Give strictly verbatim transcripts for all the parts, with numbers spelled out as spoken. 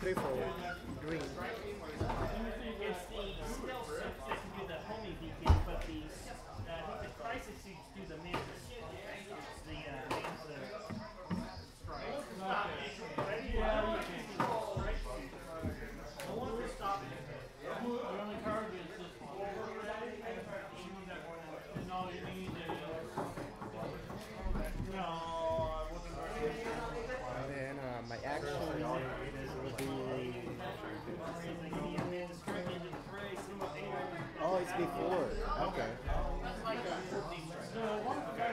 threefold green. It's the stealth suits do the homing beacon, but the uh, I think the crisis suits do the mantis. The uh, before. Okay.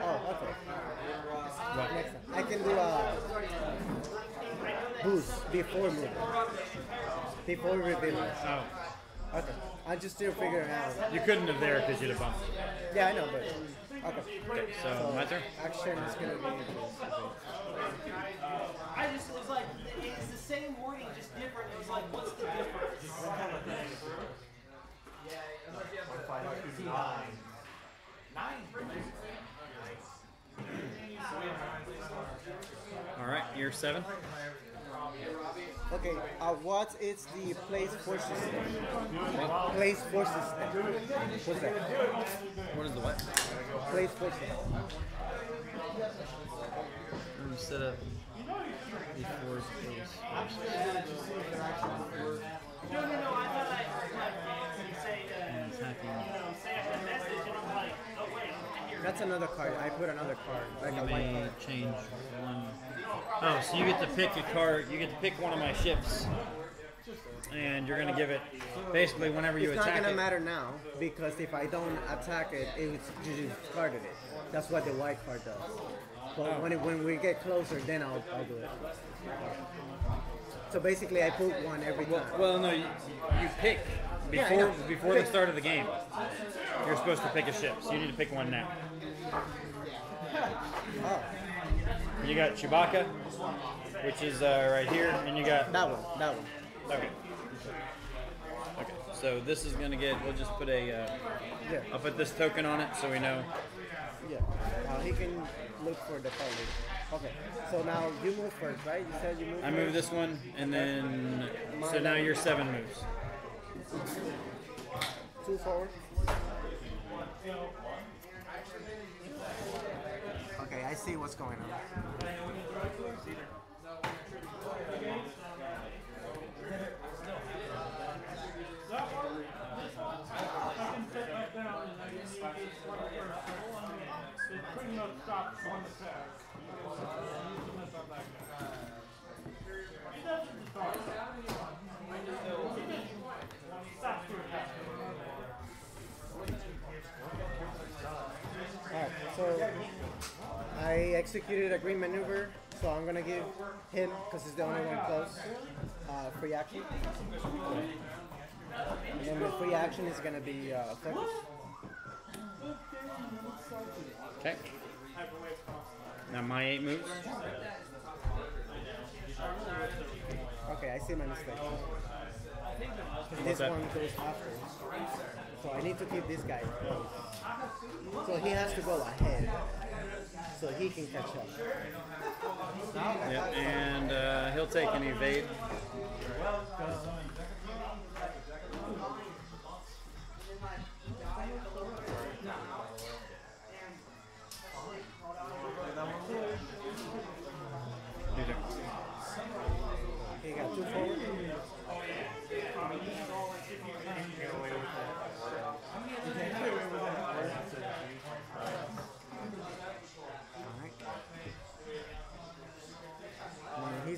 Oh, okay. Yeah. Next time. I can do a boost before moving. Before revealing. Oh. Okay. I'm just still figuring out. You couldn't have there because you'd have bumped. Yeah, I know, but. Okay. Okay, so, so my turn? Action is going to be. I just was like, it's the same wording, just different. It was like, what's the difference? Kind of thing. Nine. All right, year seven. Okay, uh, what is the place forces step? What? Place forces step. What's that? What is the what? Place forces step. Set up the force place. No, no, no, I thought I heard my say that. That's another card. I put another card. Like you a may white card. Change one. Oh, so you get to pick a card. You get to pick one of my ships, and you're gonna give it. Basically, whenever you it's attack it. It's not gonna it. matter now because if I don't attack it, it's just discarded it. That's what the white card does. But oh. when it, when we get closer, then I'll, I'll do it. So basically, I put one every time. Well, well no, you, you pick. Before, yeah, before the start of the game, you're supposed to pick a ship, so you need to pick one now. Oh. You got Chewbacca, which is uh, right here, and you got... That one, that one. Okay. Okay, so this is going to get... We'll just put a... Uh, yeah. I'll put this token on it so we know. Yeah, uh, he can look for the color. Okay, so now you move first, right? You said you move I first. move this one, and then... So now your seven moves. Two forward. Okay, I see what's going on. I executed a green maneuver, so I'm gonna give him, because he's the only one close, uh, free action. And then the free action is gonna be uh, focus. Okay. Now my eight moves. Okay, I see my mistake. This one goes after. So I need to keep this guy close. So he has to go ahead. So he can catch up. Yep, and uh, he'll take an evade. He got two forward.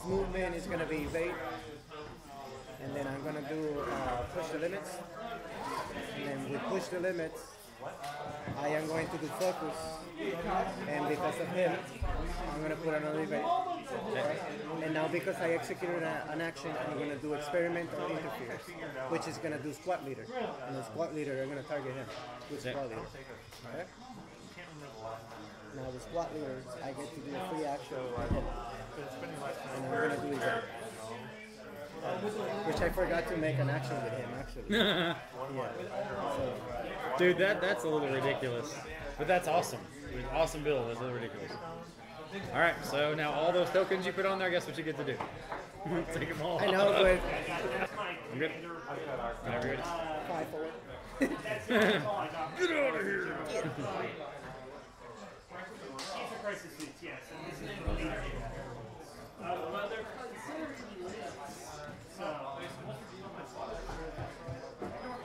Movement is going to be evade, and then I'm going to do uh, push the limits, and then with push the limits, I am going to do focus, and because of him, I'm going to put another evade, right? And now because I executed a, an action, I'm going to do experimental interference, which is going to do squad leader, and the squad leader, I'm going to target him with squad leader, okay? Now the squad leader, I get to do a free action with him. And I'm going to do that. Which I forgot to make an action with him, actually. Yeah. So. Dude, that, that's a little ridiculous. But that's awesome. Awesome build. That's a little ridiculous. All right, so now all those tokens you put on there, guess what you get to do? Take them all. I know, but... I'm good. Whenever you're ready. Five, four. Get out of here!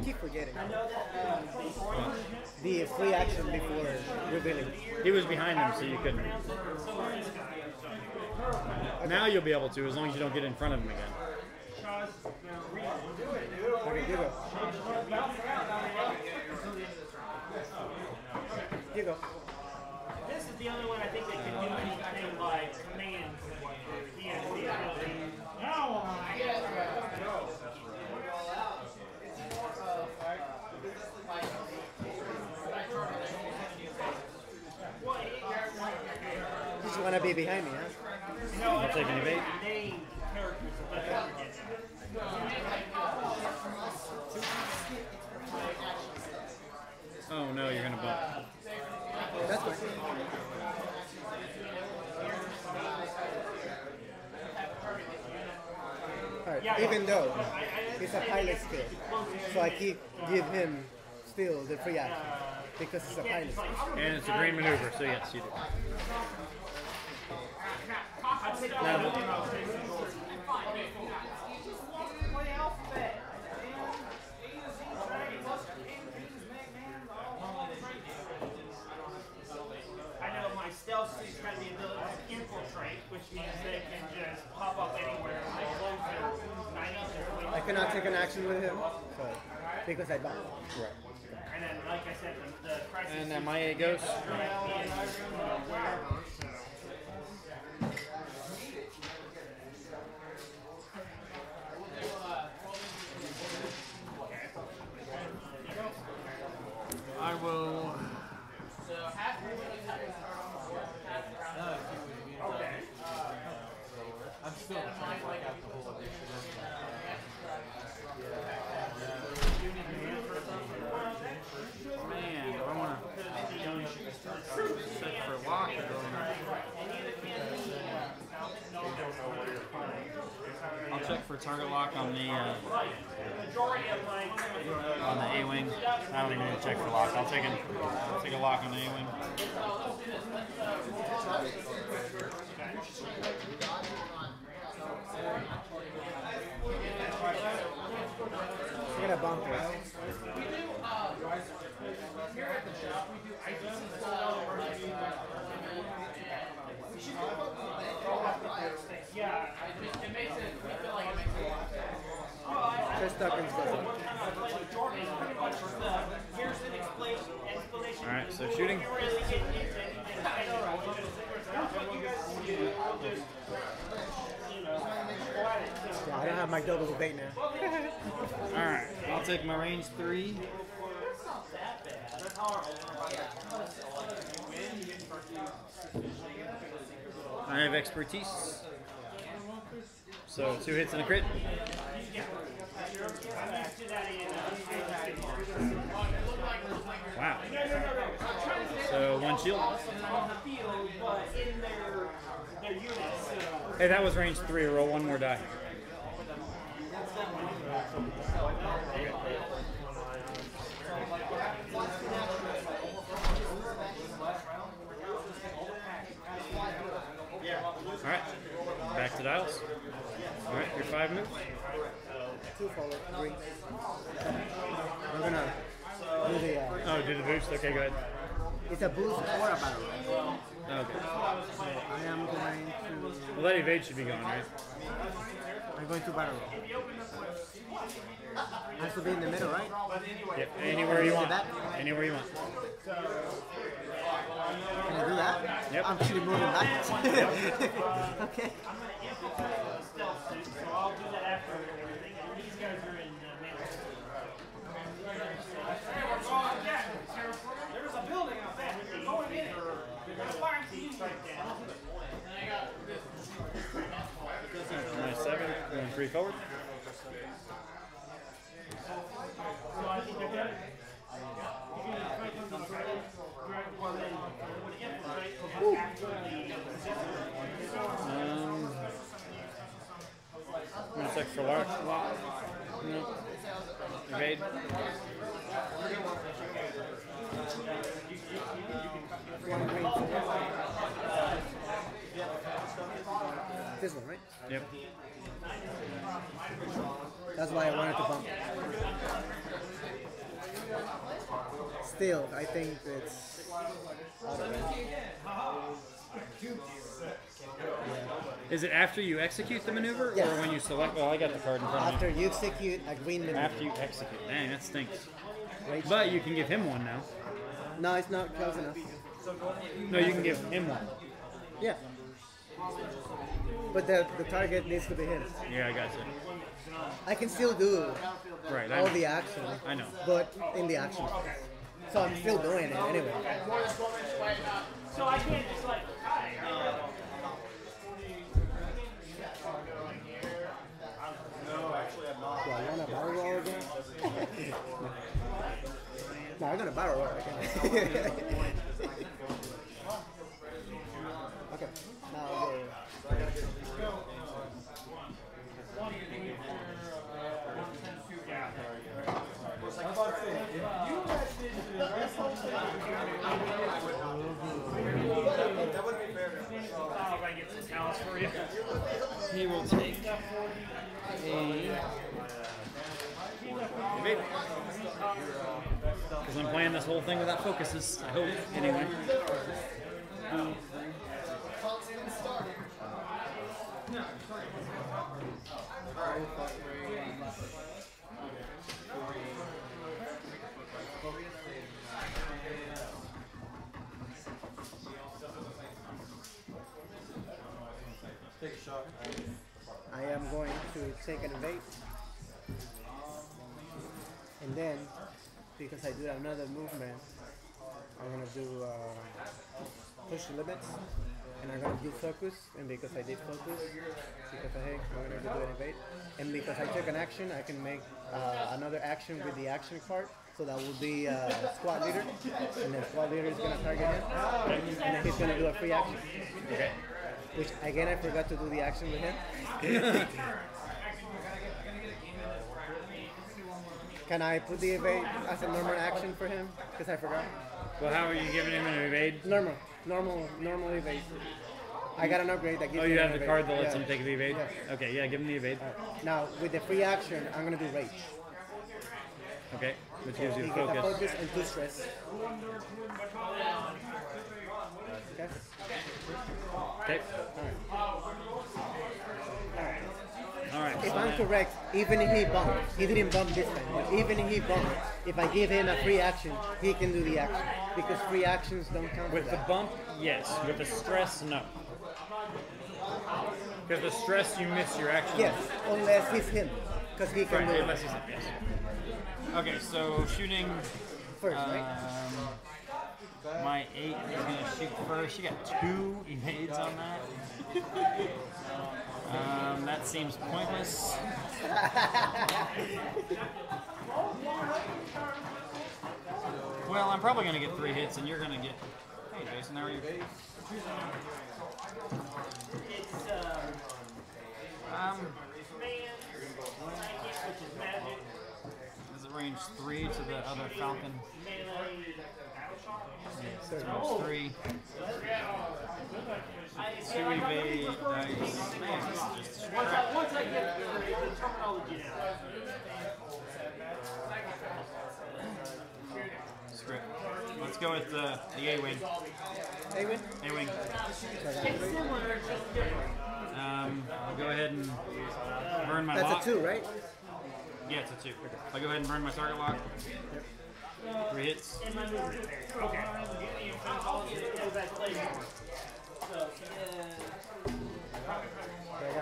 Keep forgetting. The free action before revealing. He was behind them, so you couldn't. Okay. Now you'll be able to, as long as you don't get in front of him again. Okay, you go. You go. This is the only one I think they can do anything by commands. You just want to be behind me, huh? I'll take an evade. Oh no, you're gonna bump. That's fine. Alright, even though it's a pilot skill, so I keep give him still the free action because it's a pilot skill. And it's a green maneuver, so yes, you do. Now, I cannot take an action with him, so, because I died. Right. And then, like I said, the, the crisis... And then my A goes. I will... I'm still trying to like out the whole addiction. I'll check for target lock on the uh, on the A-Wing. I don't even need to check for lock. I'll take a, I'll take a lock on the A-Wing. You're gonna bump it. Here at the shop, we do items. Yeah, I just, it makes it, I feel like it makes a lot of sense. Just up and stuff. All right, so shooting. Yeah, I don't have my double debate now. All right, I'll take my range three. That's not that bad. That's how our own. I have expertise. So, two hits and a crit. Wow. So, one shield. Hey, that was range three. Roll one more die. Alright, back to dials. Alright, your five moves. Two forward, three. We're gonna do the... Uh, oh, do the boost? Okay, go ahead. It's a boost or a battle. Okay. So I am going to... Well, that evade should be gone, right? I'm going to battle. I have to be in the middle, right? Yep, anywhere you want. Anywhere you want. Can I do that? Yep. I'm actually moving back. Okay. I'm going to infiltrate the stealth suit, so I'll do that after everything. These guys are in the middle. There's a building out there. You're going in it. There's a fire team right there. Nice seven. Going three forward. So I think they're dead. Ooh. Solar Squad. No. Evade. This one, right? Yep. That's why I wanted to bump. Still, I think it's... Is it after you execute the maneuver, yes. or when you select? Well, I got the card in front of me. After you execute a green maneuver. After you execute. Dang, that stinks. Rachel. But you can give him one now. No, it's not close enough. No, you can give him one. Yeah. But the, the target needs to be hit. Yeah, I got you. I can still do right, all the action. I know. But in the action. So I'm still doing it anyway. So I can't just like... No, I'm gonna barrel roll again. Okay, now I'll go. That would be fair. I'll try to get some talents for you. He will take a... Because I'm playing this whole thing without focuses, I hope, anyway. Um, I am going to take an evade. And then... Because I do another movement, I'm gonna do uh, push the limits, and I'm gonna do focus. And because I did focus, because I hate, I'm gonna do an evade. And because I took an action, I can make uh, another action with the action card. So that will be uh, Squad Leader, and then Squad Leader is gonna target him, and then he's gonna do a free action. Okay. Which again, I forgot to do the action with him. Can I put the evade as a normal action for him? Because I forgot. Well, how are you giving him an evade? Normal. Normal normal evade. I got an upgrade that gives him an evade. Oh, you have the card that lets yeah. him take the evade? Yeah. Okay, yeah, give him the evade. Right. Now, with the free action, I'm going to do Rage. Okay, which gives you focus. Focus and two stress. Okay. Okay. All right. All right. Right, if so I'm correct, even if he bumped, he didn't bump this time, but even if he bumped, if I give him a free action, he can do the action, because free actions don't count. With the bump, yes. With the stress, no. Because the stress, you miss your action. Yes, unless he's him, because he can right, do unless it. He's him, yes. Okay, so shooting... First, um, right? My eight is going to shoot first. She got two evades on that. Um, that seems pointless. Well, I'm probably going to get three hits, and you're going to get... Hey, Jason, how are you? Um, is it range three to the other Falcon? Yes, oh. three. Two evade, nice. Once I get the terminology down. Script. Let's go with the, the A-Wing. A-Wing? A-Wing. It's similar, it's just different. Um, I'll go ahead and burn my That's lock. That's a two, right? Yeah, it's a two. I'll go ahead and burn my target lock. Yep. Three hits. Okay.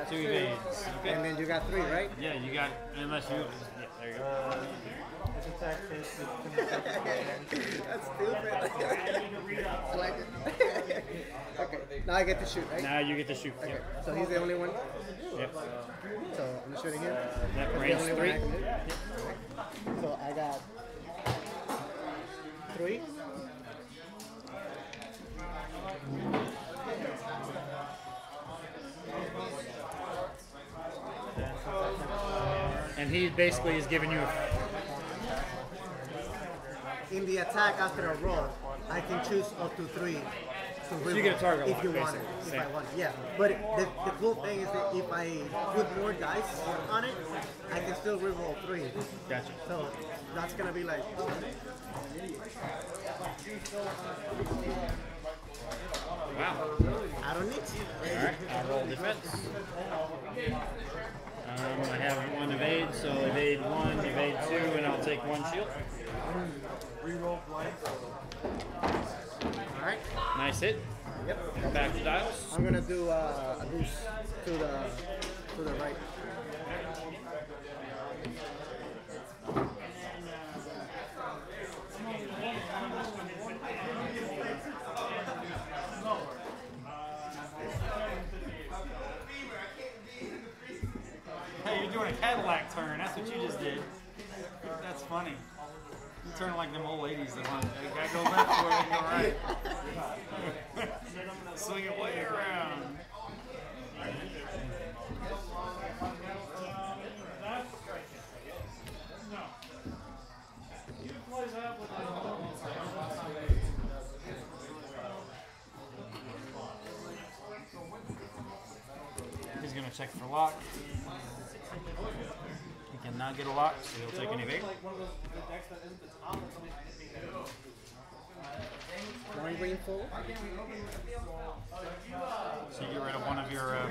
Two evades. Okay. And then you got three, right? Yeah, you got. Unless you. Yeah, there you go. That's stupid. I like it. Okay. Now I get to shoot, right? Now you get to shoot. Okay. Yep. So he's the only one? Yep. So I'm shooting him? That range three. I yep. Okay. So I got. Three. and he basically is giving you a... In the attack after a roll, I can choose up to three. So you get a target if you want it, if I want it, yeah. But the, the cool thing is that if I put more dice on it, I can still reroll three. Gotcha. So that's gonna be like. Wow. I don't need to. All right. I roll defense. Um, I have one evade, so evade one, evade two, and I'll take one shield. Reroll blank. Alright. Nice hit. Yep. Back to dials. I'm gonna do uh, a boost to the to the right. Hey, you're doing a Cadillac turn. That's what you just did. That's funny. You turn like them old ladies that want to go left or they go right. Swing it way around. He's going to check for lock. He cannot get a lock, so he'll take any bait. So you get rid of one of your uh,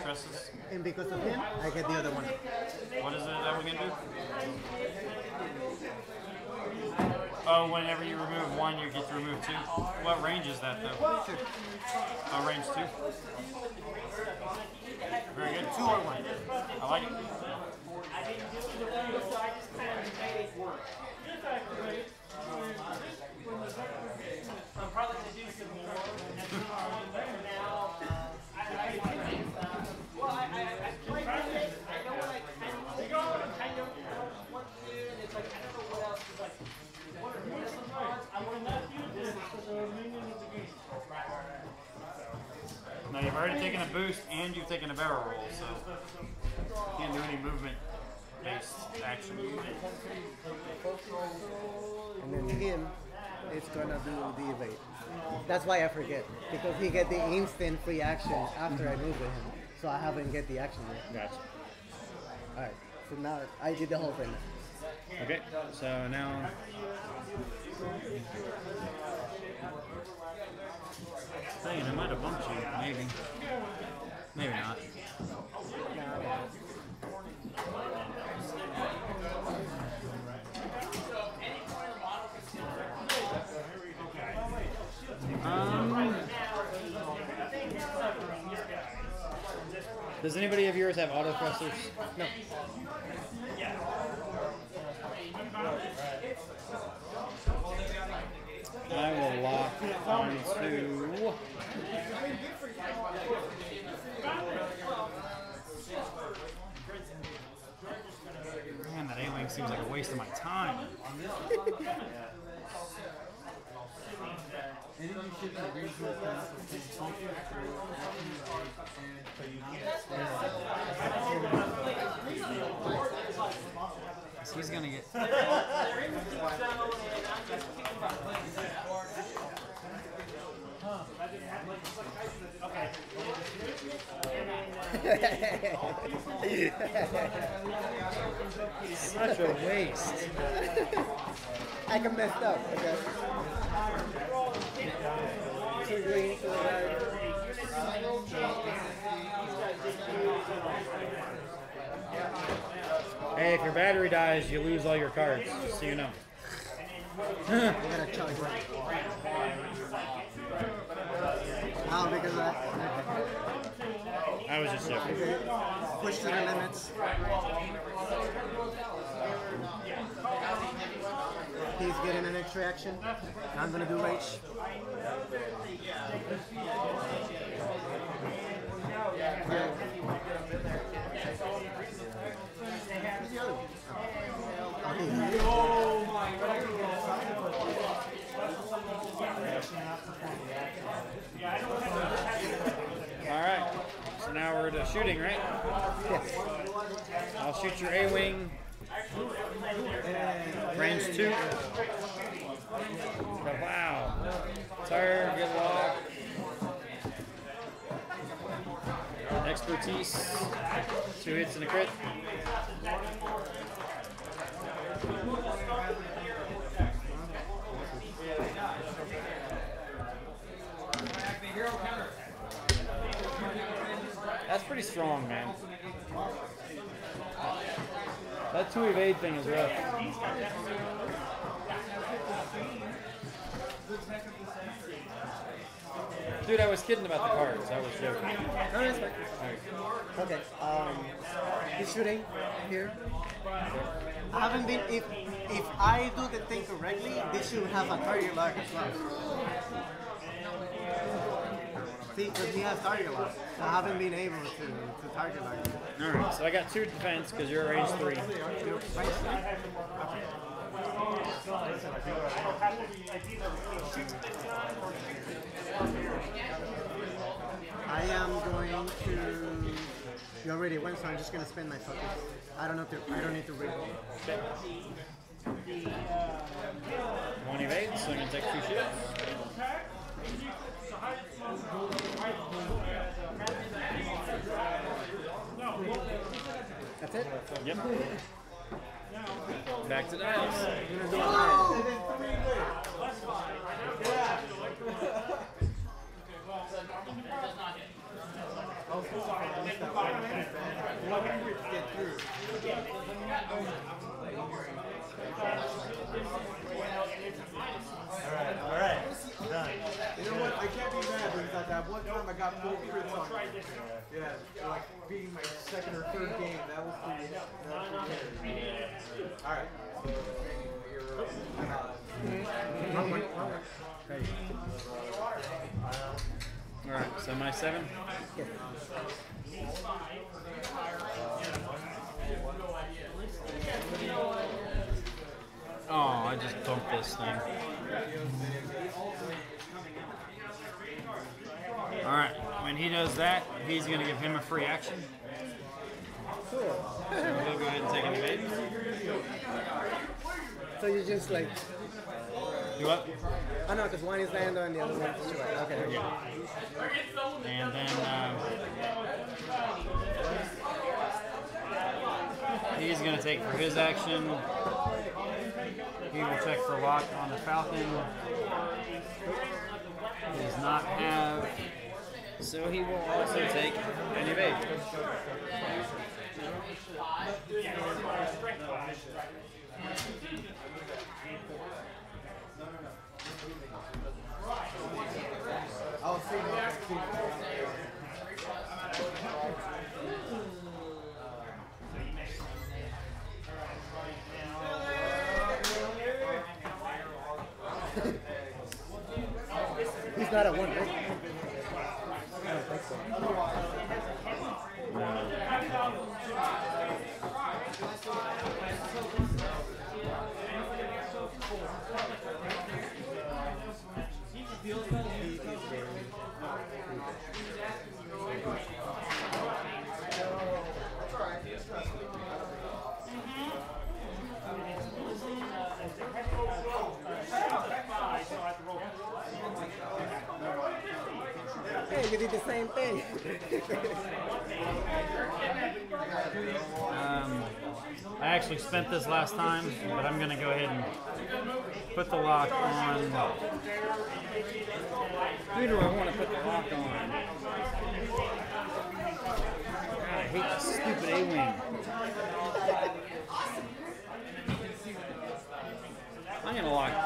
stresses? And because of him, I get the other one. What is it that we're going to do? Oh, whenever you remove one, you get to remove two. What range is that, though? Oh, range two. Very good. Two or one. I like it. I didn't do the room, so I just kind of made it work. I'm probably going to do some more. Now, I like Well, I play this. I know what I kind of I know what to do. And it's like, I don't know what else. It's like, what are the some cards? I want to do this because there are minions of the game. Now, you've already taken a boost and you've taken a barrel roll, so you can't do any movement. Based action. And then him is gonna do the evade. That's why I forget. Because he get the instant free action after I move with him. So I haven't get the action yet. Gotcha. Alright, so now I did the whole thing. Okay, so now I'm saying I might have bumped you, maybe. Maybe not. Um, does anybody of yours have auto thrusters? No. I will lock on two. Man, that A-Wing seems like a waste of my time. So he's gonna get. Such a waste. I can mess up. Okay. Two green to the right. Hey, if your battery dies, you lose all your cards, just so you know. Oh, because I, okay. I was just joking. Push to the limits. He's getting an extra action. I'm going to do rage. Yeah. Oh my God. All right. So now we're to shooting, right? Yes. I'll Shoot your A-Wing. Range two. Wow. Tire, good luck. Expertise. Two hits and a crit. That's pretty strong, man. That two evade thing is rough. Dude, I was kidding about the cards. I was joking. No, that's right. All right. Okay. Um, he's shooting here. I haven't been. If if I do the thing correctly, they should have a target lock as well. See, because he has target lock. So I haven't been able to, to target lock. Alright, so I got two defense because you're range three. I am going to... You already went, so I'm just going to spend my focus. I don't know to, I don't need to read. Okay. One evade, so I'm going to take two shields. That's it? Yep. Back to the house. Alright, alright. Done. You know what? I can't be mad because that one time I got four crits on it. Yeah, like being my second or third game. That was pretty. Alright. Alright, so my seven? Yeah. Oh, I just dumped this thing. Alright, when he does that, he's going to give him a free action. Cool. So we'll go ahead and take an evade. So you just like... You what? Oh no, because one is Lando and the other one is Chewbacca. Okay, okay. Yeah. And then... Um, he's going to take for his action. He will check for lock on the Falcon. He does not have, so he will also take an evade. I'll see you. He's not at one, right? I don't think so. You did the same thing. um, I actually spent this last time, but I'm going to go ahead and put the lock on. Who do I want to put the lock on? God, I hate this stupid A-Wing. I'm going to lock him.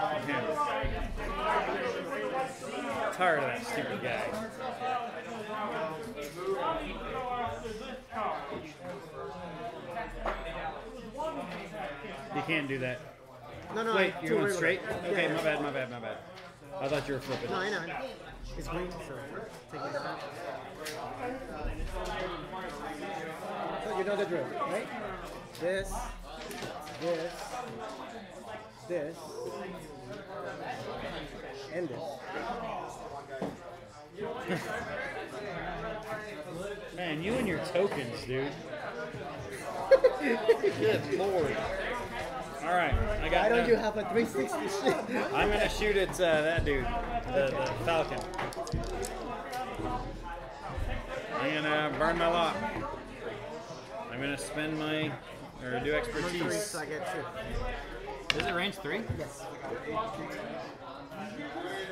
I'm tired of that stupid guy. You can't do that. No, no. Wait, you're going straight? Okay, my bad, my bad, my bad. I thought you were flipping. No, I know. It's green, so take it back. So you know the drill, right? This, this, this, and this. Man, you and your tokens, dude. Good lord. Alright, I got Why don't uh, you have a three sixty shit? I'm gonna shoot at uh, that dude, the, okay. the Falcon. I'm gonna burn my lock. I'm gonna spend my, or do expertise. Three, so I get two. Is it range three? Yes.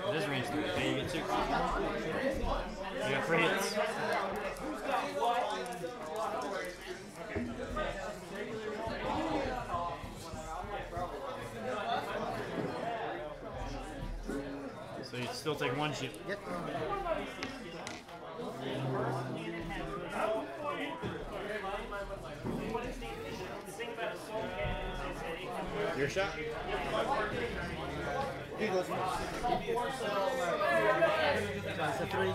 It is range three. Okay, you get two. You got three hits. So you still take one ship. Yep. Your shot. That's a three.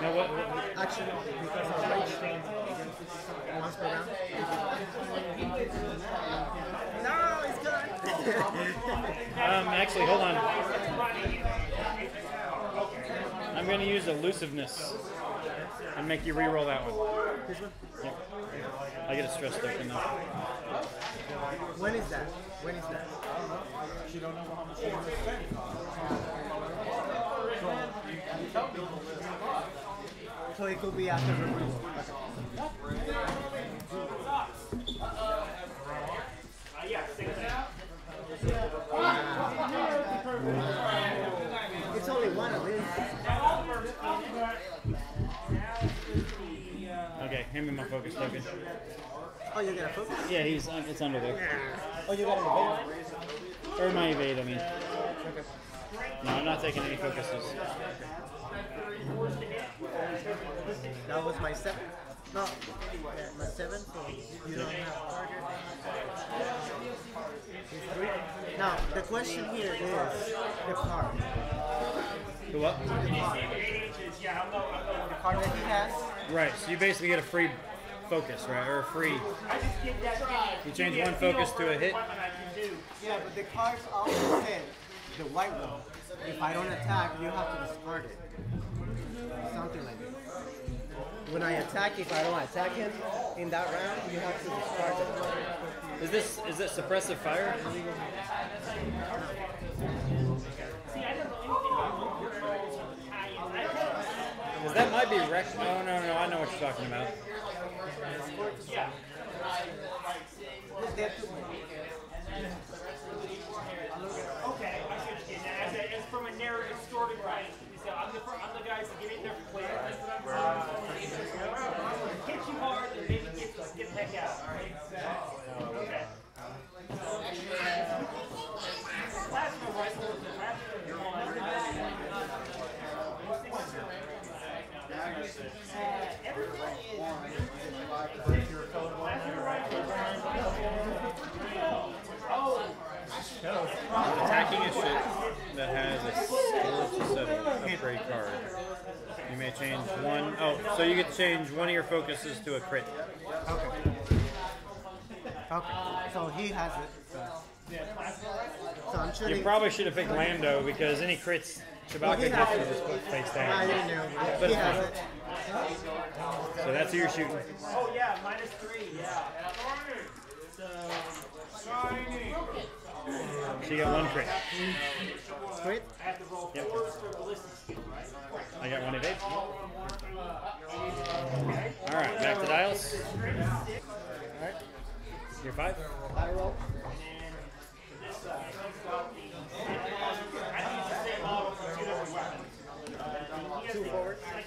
Now what? Action. Once per round. No, he's gone. Um, actually, hold on. I'm going to use Elusiveness and make you re-roll that one. This one? Yeah. I get a stress deck in there. When is that? When is that? She don't know how much you want. So it could be after removal. Okay. It's only one of these. Okay, hand me my focus token. Oh, you got a focus? Yeah, he's un it's under there. Yeah. Oh, you got an evade? Or my evade, I mean. Okay. No, I'm not taking any focuses. That was my seven? No, yeah, my seven? So you don't have. Now, the question here is the card. The what? The card that he has. Right, so you basically get a free focus, right? Or a free. I just get that you change one focus to a hit. Yeah, but the cards also say the white one. If I don't attack, you have to discard it. Something like that. When I attack, if I don't attack him in that round, you have to discard it. Is this is it suppressive fire? That might be Rex. No, no, no. I know what you're talking about. Yeah. Okay. I should get that. It's from a narrative story, right? So I'm the I'm the guys that get in there for play. That's what I'm saying. Hit you hard and maybe get the skip heck out. All right. Okay. Last one, right? Last one. Uh, everything is. Oh. Attacking a ship that has a skill to seven upgrade card. You may change one. Oh, so you could change one of your focuses to a crit. Okay. Okay. So he has it. So, so I'm sure you probably should have picked Lando because any crits. Chewbacca gets well, to just face down. I didn't know. But so that's who you're shooting. Oh yeah, minus three. Yeah. So shiny. So you got one crit. Crit? I have to roll yep. fours for ballistic skill, right? I got one evade. All right, back to dials. All right. You're five. I roll. Two forward. Seven.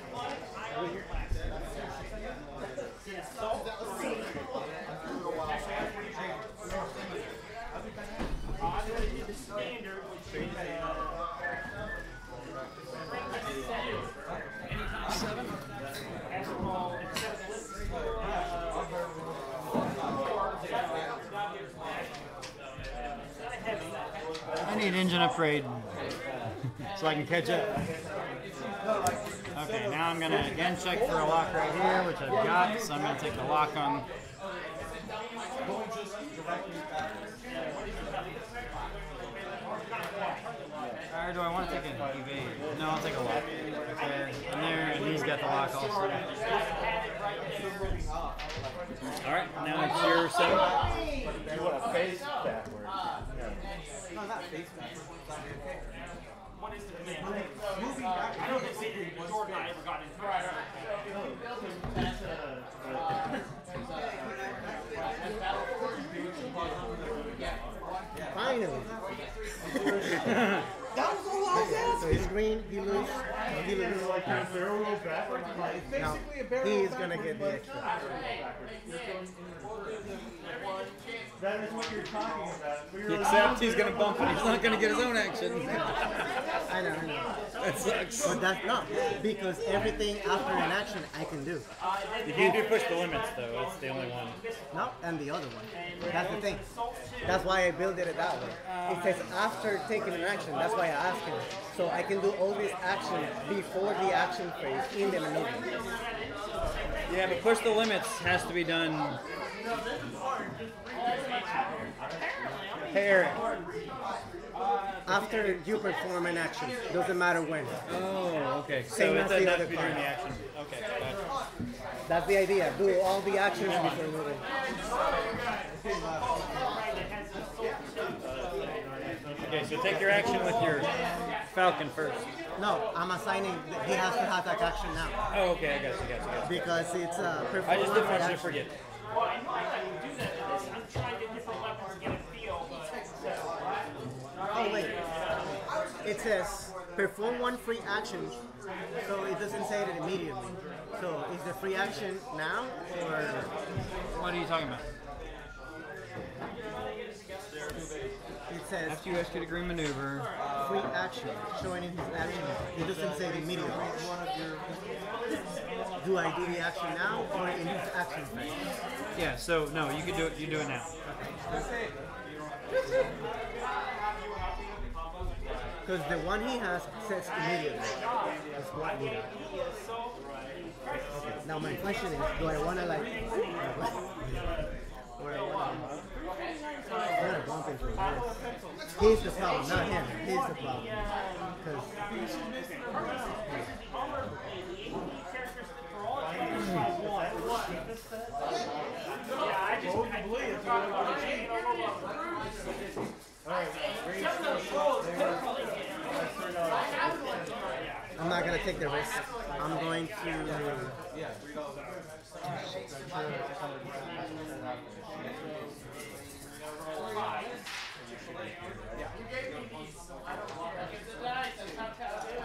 I need engine upgrade so I can catch up. Okay, now I'm going to again check for a lock right here, which I've got, so I'm going to take the lock on. All Or do I want to take an evade? No, I'll take a lock. Okay. And there, and he's got the lock also. Alright, now it's your seven. You want to face backwards. No, not face backwards. What is the command? Moving back. I don't think it was Jordan I ever got into. Right, right. Finally. That was all I was asking. So he's green, he loses. He loses. Like a barrel goes backwards. Basically a barrel he's going to get the extra. That is what you're talking about. We Except he's going to bump it. He's not going to get his own action. I know, I know. That sucks. But that's not. Because everything after an action I can do. You can do push the limits though. That's the only one. No, and the other one. That's the thing. That's why I built it that way. It says after taking an action. That's why I asked him. So I can do all this action before the action phase in the maneuver. Yeah, but push the limits has to be done. Pair after you perform an action. Doesn't matter when. Oh, okay. Same so as the other part. Action. Okay. Gotcha. That's the idea. Do all the actions before moving. Okay, so take your action with your Falcon first. No, I'm assigning. He has to have that action now. Oh, okay, I got you, got you, got you. Because it's a performance. I just didn't want you to forget. Well, I know I would do that to this. I'm trying to different levels to get a feel, but... Oh, wait. It says, perform one free action, so it doesn't say it immediately. So, is the free action now, or... What are you talking about? It says, after you execute a green maneuver, free action, showing his action. It doesn't say immediately. Do I do the action now or in his action phase? Yeah, so no, you can do it, you do it now. Because the one he has says immediately. That's what we do. Okay, now my question is, do I want to like... or I want to... I'm gonna bump into him. He's the problem, not him. He's the problem. Because I'm not gonna take the risk. I'm going to. Yeah.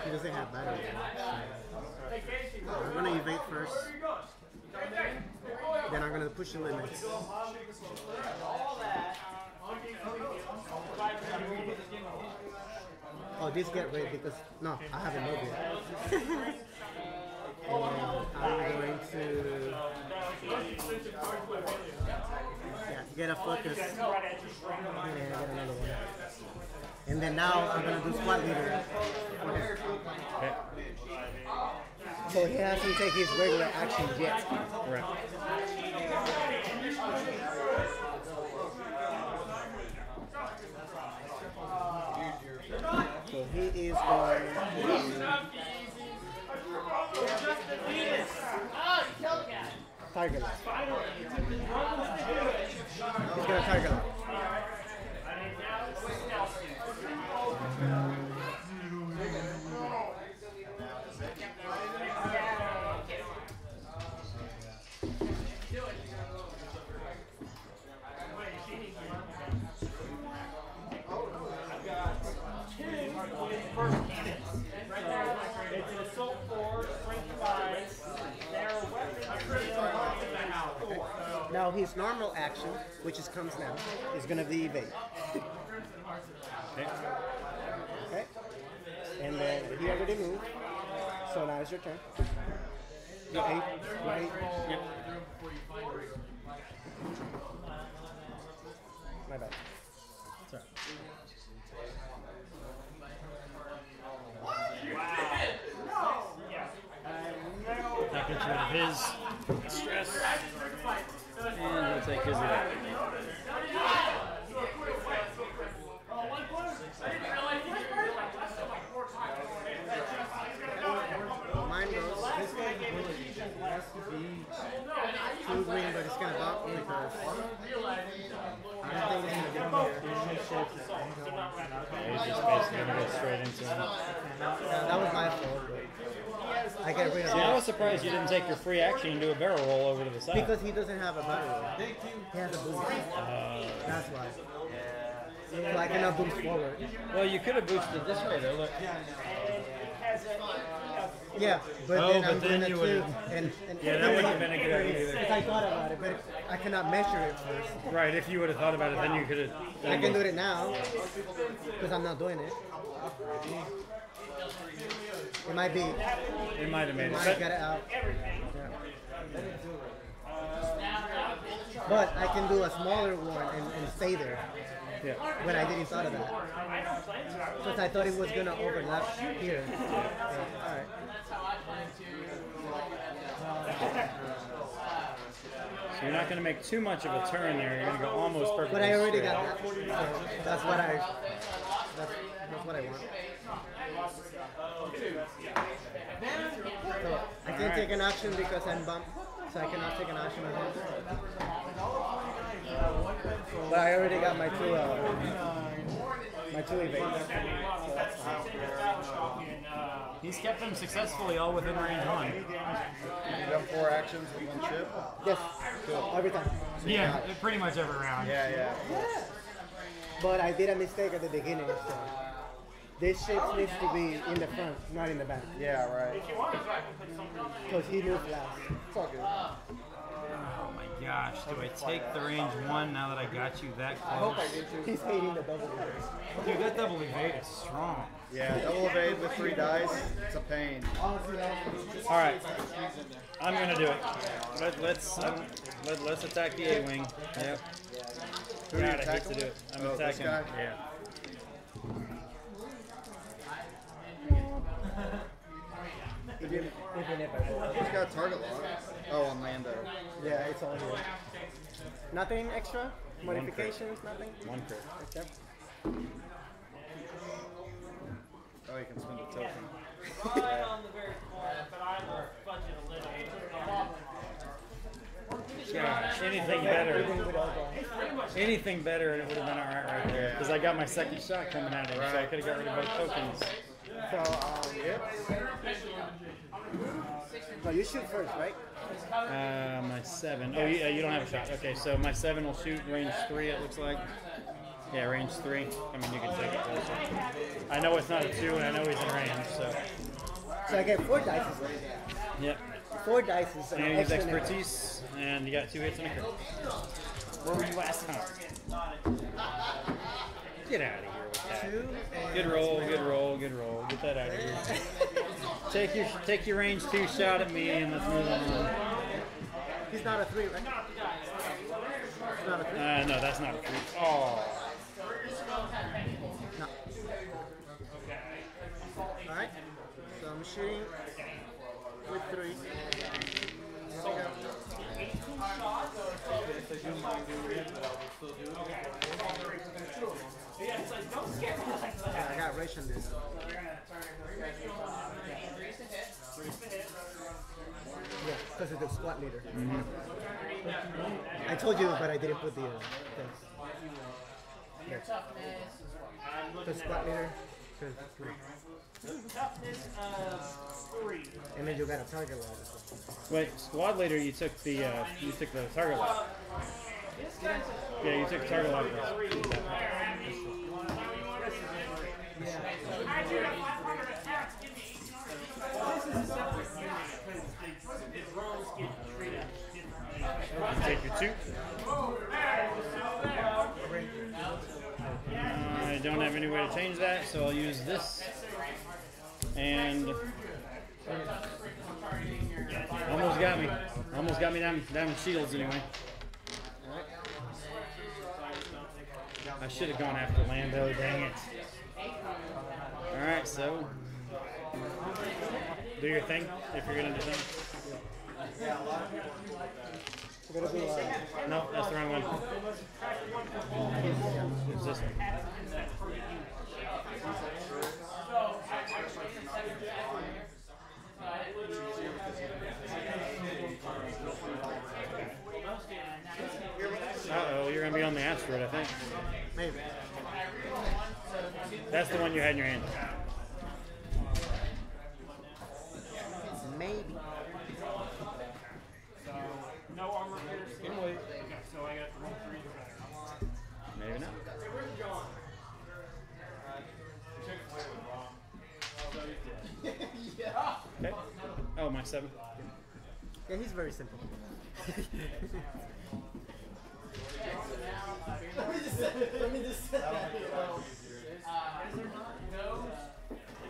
He doesn't have battery. I'm gonna evade first. Then I'm gonna push the limits. Oh, this get rid because no, I haven't moved yet. And I'm going to yeah, get a focus and get another one. And then now I'm going to do squad leader. Okay. So he hasn't taken his regular action yet. Right. So he is going to... Target. He's gonna target. Now his normal action, which is comes now, is going to be evade. Okay. Okay. And then he already moved. So now it's your turn. Yep. Eight, right? Yep. My bad. Sorry. Wow. That gets rid of his stress. And we'll take his out. Two wings are just going to bop me because I don't think it's going to get him here. He's just basically going to go straight into him. Yeah, that was my fault. I get rid of him. Yeah, I was surprised you didn't take your free action and do a barrel roll over to the side. Because he doesn't have a barrel roll. He has a boom. Uh, That's why. Yeah. So I cannot boost forward. Well, you could have boosted this way though, look. Yeah, but oh, then but I'm then gonna you would. And, and yeah, that wouldn't have been a good idea either. If I thought about it, but I cannot measure it first. Right, if you would have thought about it, then you could have. I can do it now, because I'm not doing it. It might be. It might have made it. It might have got it out. Yeah. But I can do a smaller one and, and stay there. Yeah. When I didn't thought of that. Because I thought it was going to overlap here. Yeah. Yeah. All right. So you're not going to make too much of a turn there. You're going to go almost perfect. But I already got that. So that's what I. That's, that's what I want. So I can't take an action because I'm bumped. So I cannot take an action. But I already got my two. Uh, my two evades. So that's fine. He's kept them successfully all within range one. You got four actions with one chip? Yes. Cool. Every time. So yeah, yeah, pretty much every round. Yeah, yeah, yeah. But I did a mistake at the beginning, so this ship needs to be in the front, not in the back. Yeah, right. Because he moved last. It's all good. Oh my gosh, do I take the range one now that I got you that close? I hope I did too. He's hating the double evade. Dude, that double evade is strong. Yeah, double evade with three dice, it's a pain. Alright, I'm going to do it. Let, let's um, let, let's attack the A-Wing. Yep. Who God, I hate to do it. I'm oh, attacking. Yeah. If you, if you never, he's got target lock. Oh, on Lando. Yeah, it's all here. Nothing extra? Modifications? One nothing? One crit. Except. Oh, you can spend a token. Right on the very corner, but I will fudge it a little. Yeah, anything better. Anything better, and it would have been alright right there. Because I got my second shot coming at him, right. So I could have got rid of both tokens. So, um, yep. No, you shoot first, right? Uh, my seven. Oh, yeah, you don't have a shot. Okay, so my seven will shoot range three, it looks like. Yeah, range three. I mean, you can take it closer. I know it's not a two, and I know he's in range, so. So I get four dice. Yep. Four dice is an And his expertise, number. And you got two hits and a crit. Where were you last time? Get out of here with that. Two good roll, good roll, good roll. Get that out of here. Take your take your range two shot at me and let's move on. He's not a three, right? He's not a three. Uh, no, that's not a three. Oh. No. All right. So I'm shooting with three. There we go. Yeah, I got rage on this. Yeah, because of the squad leader. Mm-hmm. I told you, but I didn't put the uh, things. Yeah. The squad leader. Toughness of three. And then you got a target lock. Wait, squad leader, you took the uh, you took the target lock. Yeah, you took target lock. Take your two. I don't have any way to change that, so I'll use this. And almost got me. Almost got me down, down with shields anyway. I should have gone after Lando, dang it. Alright, so do your thing if you're gonna do something. No, that's the wrong one. It's this one. think. Maybe. That's the one you had in your hand. Maybe. So, no armor piercing. Anyway. So I got roll three better. Maybe not. Okay. Oh, my seven. Yeah, he's very simple. Let me just set it. Let me just set that. Is there not no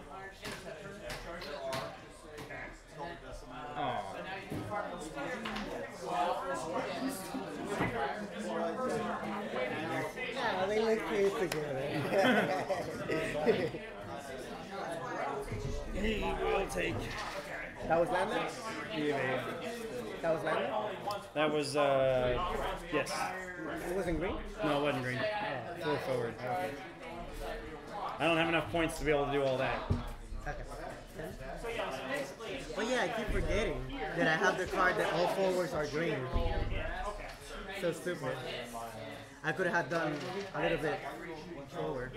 fire ships that turn that charge are? Oh. So now you can fire the spider. Well, yeah, they look crazy together. He will take. That was Lando? Yeah. That was Lando? That was, uh, yes. It wasn't green? No, it wasn't green. Oh, full forward. Okay. I don't have enough points to be able to do all that. Okay. Well, yeah, I keep forgetting that I have the card that all forwards are green. So stupid. I could have done a little bit forward.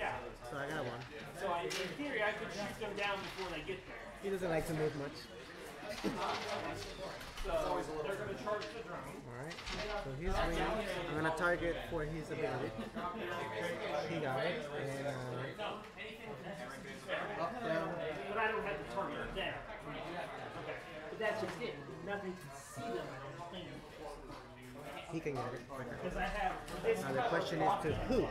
So I got one. So in theory, I could shoot them down before they get there. He doesn't like to move much. So they're going to charge the drone. Alright. So he's winning. I'm going to target for his ability. He got it. And, uh, up, down. But I don't have to target them down. Okay. But that's just it. Nothing can see them. He can get it. Now uh, the question is to who? Now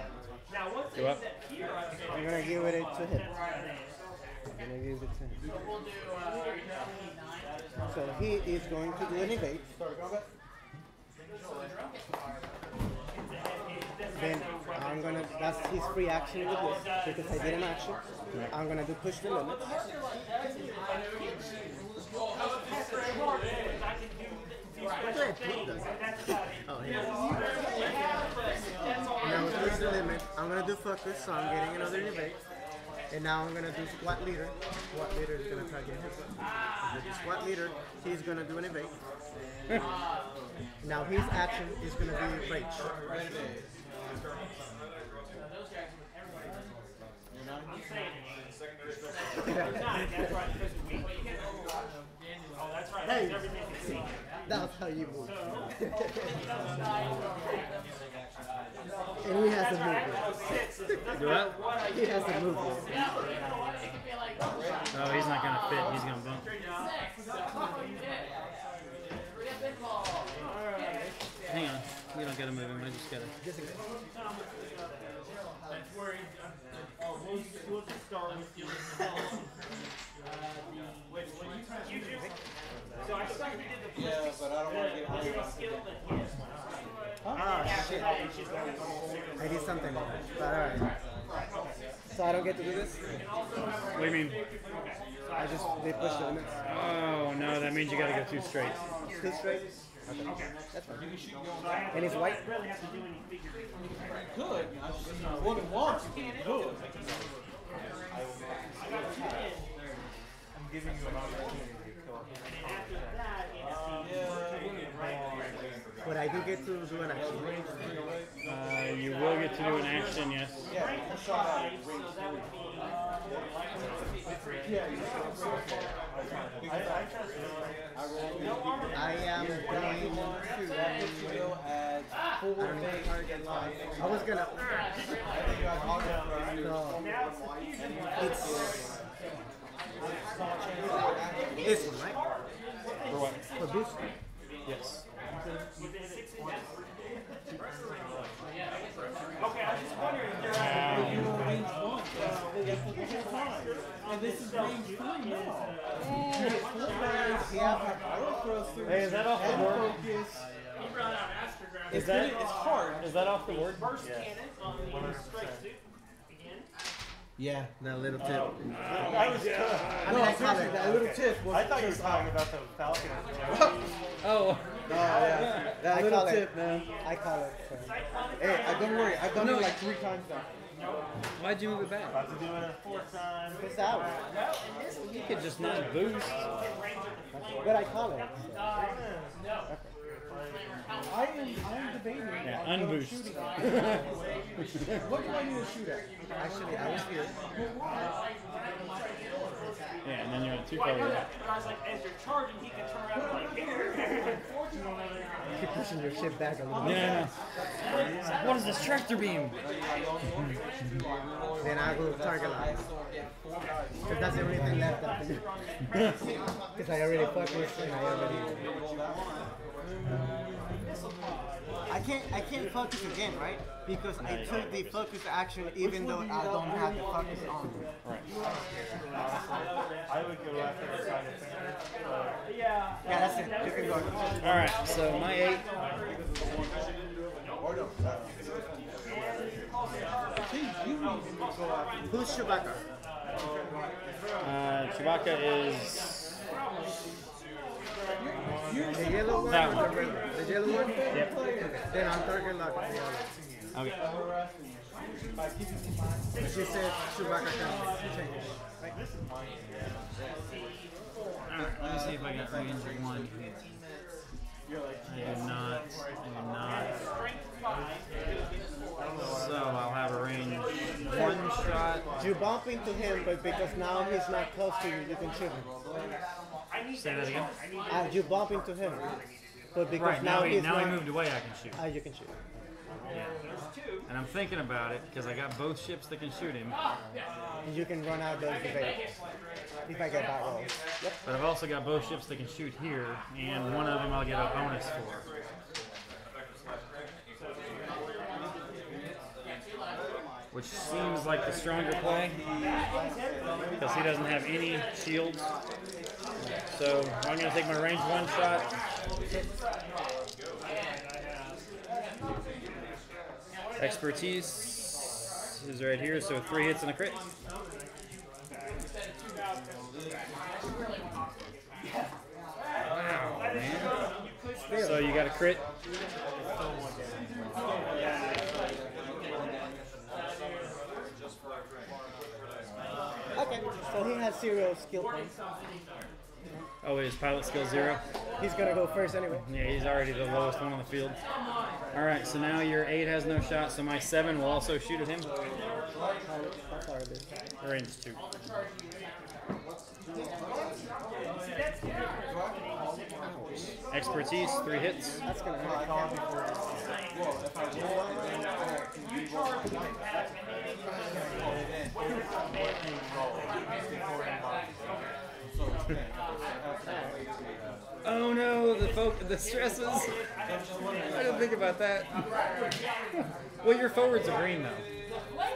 once they set here, I'm going to give it to him. I'm gonna use it to him. So he is going to do an evade. Then I'm gonna, that's his free action with this, because I did an action. I'm gonna do push the limit. Oh, yeah. Now push the limit. I'm gonna do focus, so I'm getting another evade. And now I'm going to do Squad Leader. Squad Leader is going to target him. With the Squad Leader, he's going to do an evade. Now his action is going to be Rage. Hey, that's how you move. And he has a movement. Do I? He has a movement. Oh, he's not gonna fit. He's gonna bump. Hang on. We don't gotta move him. I just gotta. So I just did the yeah, but I don't want to get away from it. Ah, shit. I did something like that, but alright. So I don't get to do this? What do you mean? I just, they push the limits. Oh, no, that means you gotta go two straight. Two straight? Okay. Okay. That's fine. And it's white? Good. One and one. Good. I'm giving you an opportunity. But I do get to do an action. Uh, you will get to do an action, yes. I am going to. I was going to. No. It's. This one, right? For what? For this one? Yes. Okay, I was just wondering if you're at you range one. And this is range three now. Hey, is that off the board? He brought out astrograph. Is that, it's hard. Is that off the board? First cannon on the strike suit. Yeah, that little tip. Oh, no. I was, uh, I mean, no, I that, that little okay. tip. Was I thought you were talking about the Falcon. Oh. No, yeah. That I little tip, it. Man. I call it. So. Hey, I, don't worry. I've done no, it like three times now. Why'd you move it back? About to do it a fourth time. It's out. You could just not boost. But I call it. No. Okay. I am, I am debating. Yeah, unboost. What do I need to shoot at? I should be out here. Yeah, and then you're at two far left. But I was like, as you're charging, he can turn around and like, keep pushing your shit back a little bit. Yeah. What is this tractor beam? Then I will target life. Because that's everything left after me. Because I already fucked with and I already... I can't I can't focus again, right? Because I took the focus action even though I don't have the focus on. Right. I would go after the side of the Yeah, that's it. You can go. Alright, so my eight. Who's Chewbacca? Uh, Chewbacca is... The yellow one? That one. The yellow one? Yep. Okay. Then I'm target lock. Okay. She said Chewbacca can change. Alright, let me see if I got range one. I do not. I do not. So I'll have a range one shot. You bump into him, but because now he's not close to you, you can shoot him. Say that again. Uh, you bump into him, but because right, now, now, he, he's now not, he moved away, I can shoot. Ah, uh, you can shoot. Yeah. And I'm thinking about it because I got both ships that can shoot him. And you can run out those debates if I get back roll. Yep. But I've also got both ships that can shoot here, and one of them I'll get a bonus for. Which seems like the stronger play because he doesn't have any shields. So I'm going to take my range one shot. Expertise is right here, so three hits and a crit. Wow, man. So you got a crit. Okay, so he has zero skill points. Oh, his pilot skill zero? He's going to go first anyway. Yeah, he's already the lowest one on the field. All right, so now your eight has no shot, so my seven will also shoot at him. How far is it? Range two. Expertise, three hits. That's going to hurt. Oh no, the folk, the stresses. I didn't think about that. Well, your forwards are green though.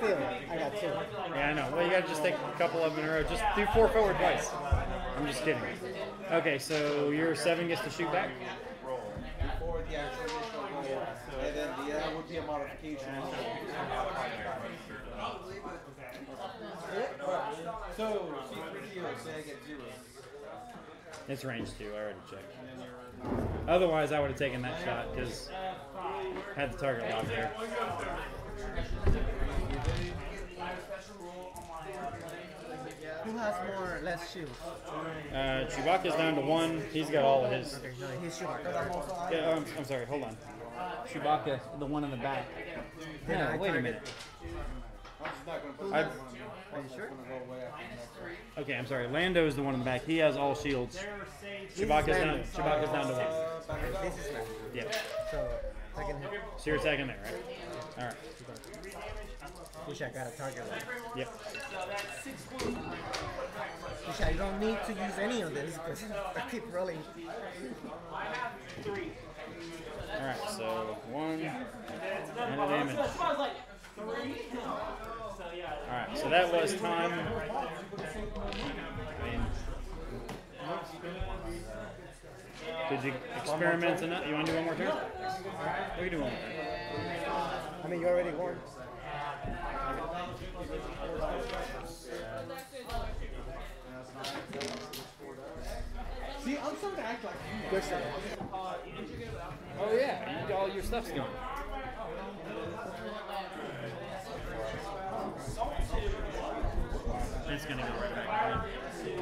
Still, I got two. Yeah, I know. Well, you gotta just take a couple of them in a row. Just do four forward twice. I'm just kidding. Okay, so your seven gets to shoot back. And then the other would be a modification. So, say I get zero. It's range two, I already checked. Otherwise, I would have taken that shot because I had the target lock there. Who has more or less shields? Uh, Chewbacca's down to one. He's got all of his. Okay, no, he's Chewbacca. Yeah, um, I'm sorry, hold on. Chewbacca, the one in the back. Yeah, wait a minute. I've, Are you sure? Okay, I'm sorry. Lando is the one in the back. He has all shields. Chewbacca's down, Chewbacca's down to one. Okay, this is Lando. Yeah. So, second hit. So you're attacking there, right? All right. Wish I got a target line. Yep. Wish I don't need to use any of this because I keep rolling. All right, so one and a damage. Alright, so that was time. I mean, did you experiment enough? You want to do one more turn? We can do one more. I mean, you already won. See, I'm starting to act like you. Oh, yeah, all your stuff's gone. It's gonna go right back. Right?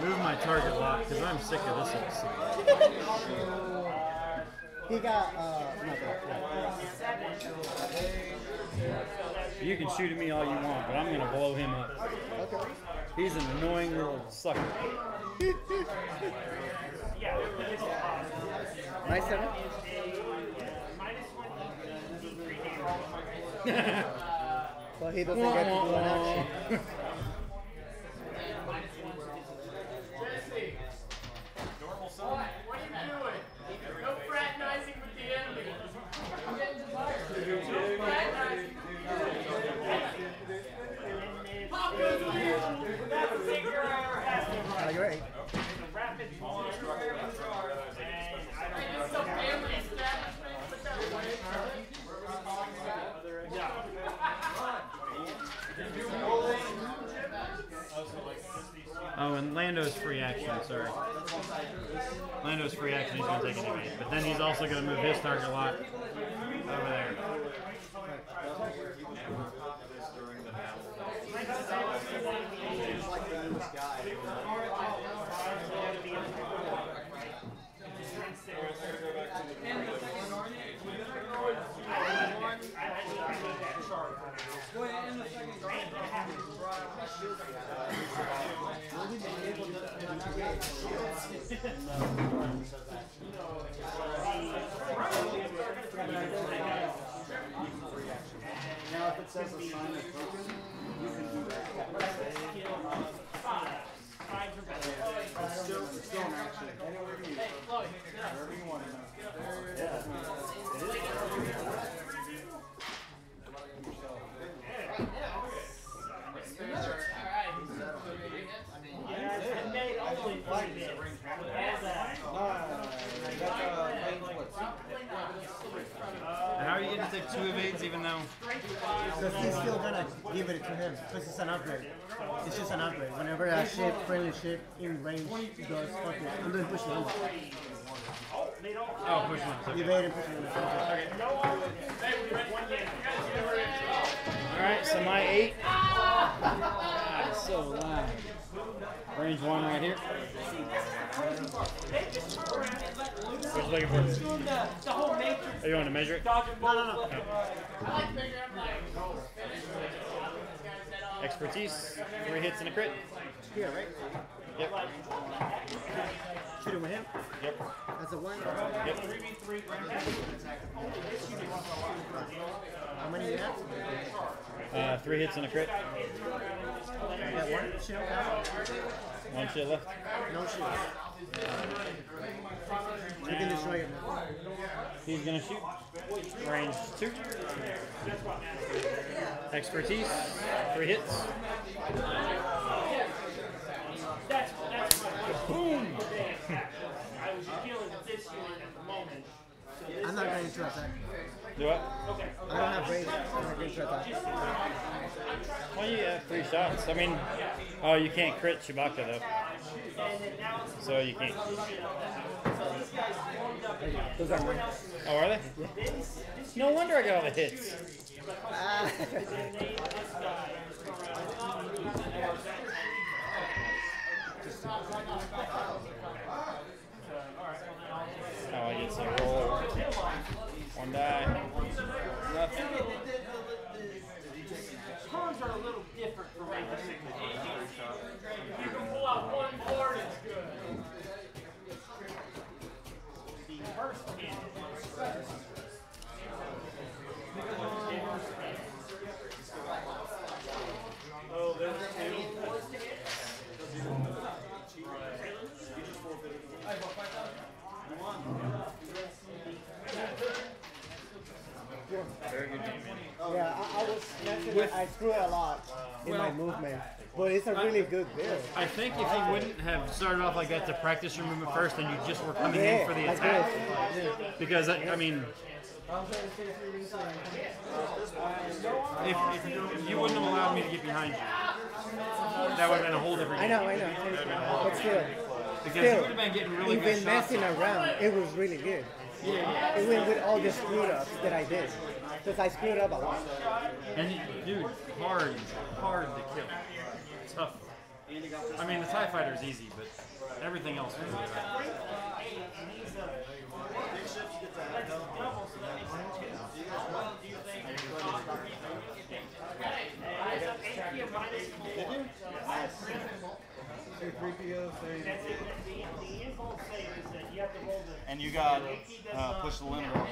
Move my target lock, because I'm sick of this one. He got, uh, nothing. You can shoot at me all you want, but I'm going to blow him up. Okay. He's an annoying little sucker. Nice seven. Well, he doesn't get to do an action. Oh, and Lando's free action, sorry. Lando's free action, he's going to take an evade. But then he's also going to move his target lock over there. Now, if it says a sign of broken, you can do that. Still, still an action. Anywhere you want. Wherever you want it. Take two evades, even though. Because he's still gonna give it to him. Because it's an upgrade. It's just an upgrade. Whenever a ship, friendly ship, in range goes, fuck it. I'm doing push the limit. Oh, push the limit. Evade and push the limit. Okay. Alright, so my eight. God, it's so loud. Range one right here. What you looking for? Are you want to measure it? No, no, no. no. Expertise. Three hits and a crit. Yeah, right? Yep. Shoot him with him? Yep. That's a one? Yep. How many do you have? Uh, three hits and a crit. That one? Shoot him with One shit left. No shoot. You can destroy him. He's going to shoot. Range two. Expertise. Three hits. That's, that's boom! I was feeling this one at the moment. So I'm not going to try that. Do what? Okay. I don't have range. I'm not going to try that. Well, you have three shots. I mean, oh, you can't crit Chewbacca, though. So you can't. Those are mine. Oh, are they? Yeah. No wonder I got all the hits. Ah. Oh, I get to roll one die. Nothing. Cons are a little different for regular signals. If you can pull out one board, it's good. The first hand is first. Oh, there's two. Yeah, I, I was messing with, I threw a lot in well, my movement, but it's a really I, good build. I think if you wouldn't have started off like that to practice your movement first, and you just were coming yeah, in for the attack, I because I, I mean, if, if you wouldn't have allowed me to get behind you, that would have been a whole different game. I know, I know, but still, because still, you would have been getting really good shots. Messing around, it was really good. Yeah, yeah. It went with all the screwed ups that I did. Because I screwed up a lot. And dude, hard, hard to kill. Tough. I mean, the TIE Fighter is easy, but everything else is really hard. And you got uh, Push The Limit.